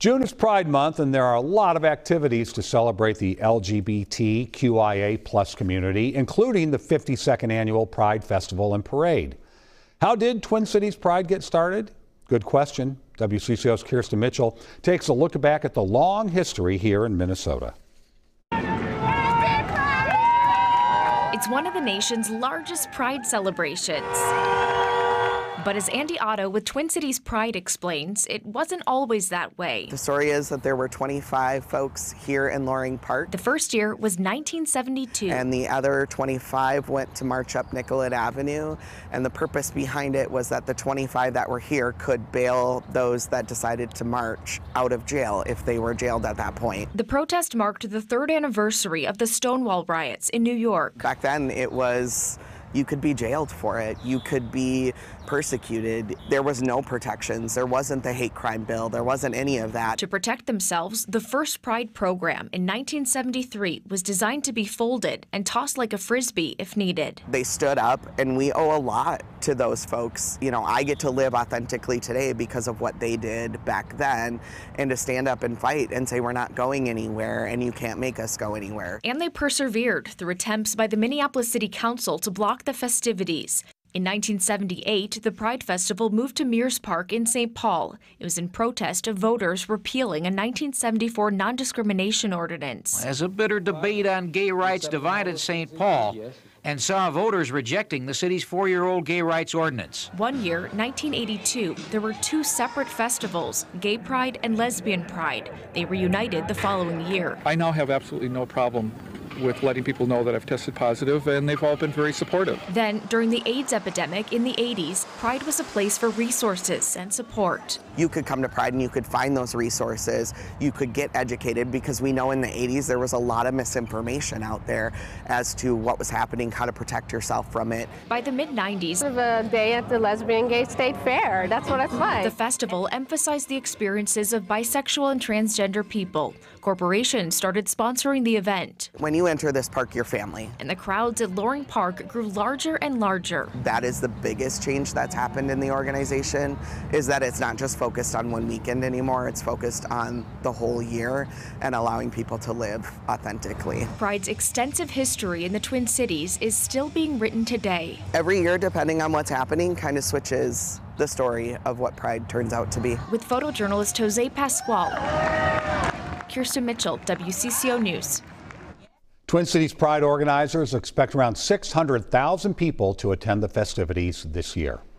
June is Pride Month, and there are a lot of activities to celebrate the LGBTQIA+ community, including the 52nd Annual Pride Festival and Parade. How did Twin Cities Pride get started? Good question. WCCO's Kirsten Mitchell takes a look back at the long history here in Minnesota. It's one of the nation's largest Pride celebrations. But as Andy Otto with Twin Cities Pride explains, it wasn't always that way. The story is that there were 25 folks here in Loring Park. The first year was 1972. And the other 25 went to march up Nicollet Avenue. And the purpose behind it was that the 25 that were here could bail those that decided to march out of jail if they were jailed at that point. The protest marked the third anniversary of the Stonewall riots in New York. Back then it was, you could be jailed for it. You could be persecuted. There was no protections. There wasn't the hate crime bill. There wasn't any of that. To protect themselves, the first Pride program in 1973 was designed to be folded and tossed like a Frisbee if needed. They stood up, and we owe a lot to those folks. You know, I get to live authentically today because of what they did back then, and to stand up and fight and say we're not going anywhere and you can't make us go anywhere. And they persevered through attempts by the Minneapolis City Council to block the festivities. In 1978, the Pride Festival moved to Mears Park in St. Paul. It was in protest of voters repealing a 1974 non-discrimination ordinance. As a bitter debate on gay rights divided St. Paul and saw voters rejecting the city's four-year-old gay rights ordinance. One year, 1982, there were two separate festivals, Gay Pride and Lesbian Pride. They reunited the following year. I now have absolutely no problem with letting people know that I've tested positive, and they've all been very supportive. Then, during the AIDS epidemic in the 80s, Pride was a place for resources and support. You could come to Pride and you could find those resources. You could get educated, because we know in the 80s there was a lot of misinformation out there as to what was happening, how to protect yourself from it. By the mid-90s, the day at the Lesbian Gay State Fair, that's what it's like. The festival emphasized the experiences of bisexual and transgender people. Corporations started sponsoring the event. When you enter this park, your family. And the crowds at Loring Park grew larger and larger. That is the biggest change that's happened in the organization, is that it's not just focused on one weekend anymore, it's focused on the whole year and allowing people to live authentically. Pride's extensive history in the Twin Cities is still being written today. Every year, depending on what's happening, kind of switches the story of what Pride turns out to be. With photojournalist Jose Pascual, Kirsten Mitchell, WCCO News. Twin Cities Pride organizers expect around 600,000 people to attend the festivities this year.